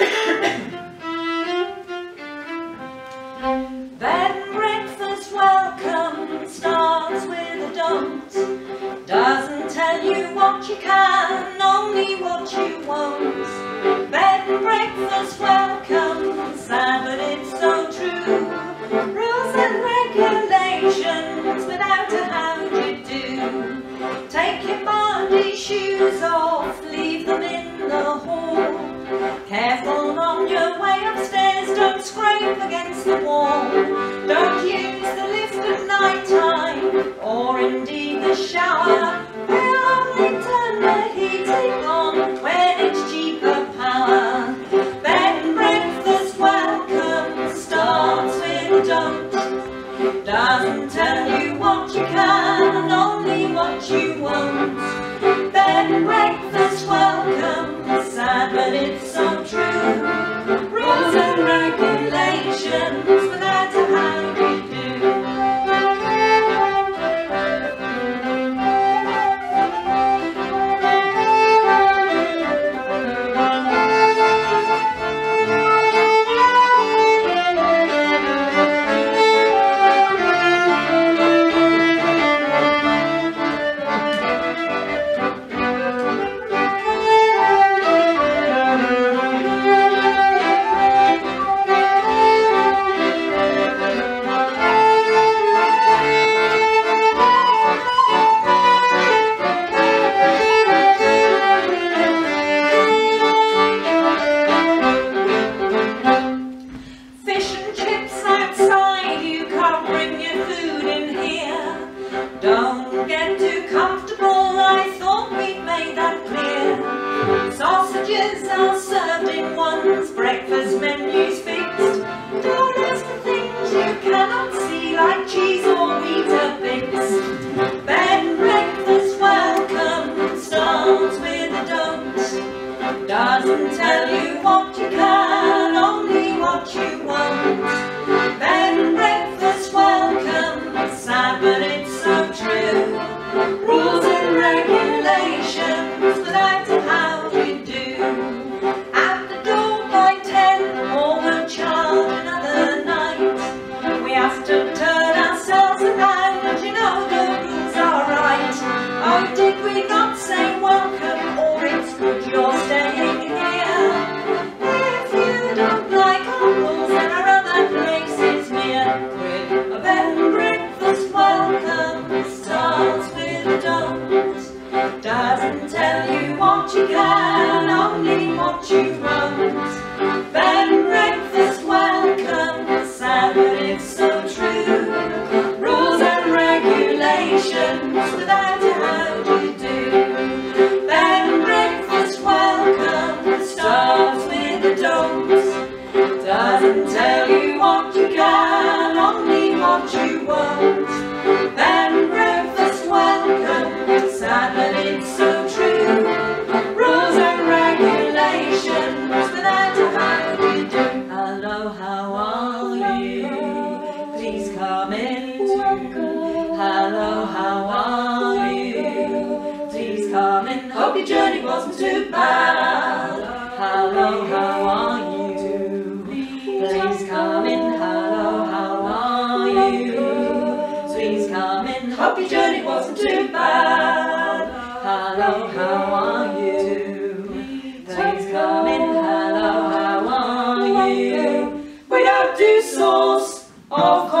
Then breakfast welcome starts with a don't. Doesn't tell you what you can, only what you won't. Then breakfast welcome, sad but it's so true. Rules and regulations without a how you do. Take your muddy shoes off, leave them in the hall. Careful on your way upstairs, don't scrape against the wall. Don't use the lift at night time, or indeed the shower. We'll only turn the heating on when it's cheaper power. Then breakfast welcome starts with a don't. Doesn't tell you what you can, only what you won't. Then breakfast welcome, sad but it's so true. Rules and regulations without a how do you of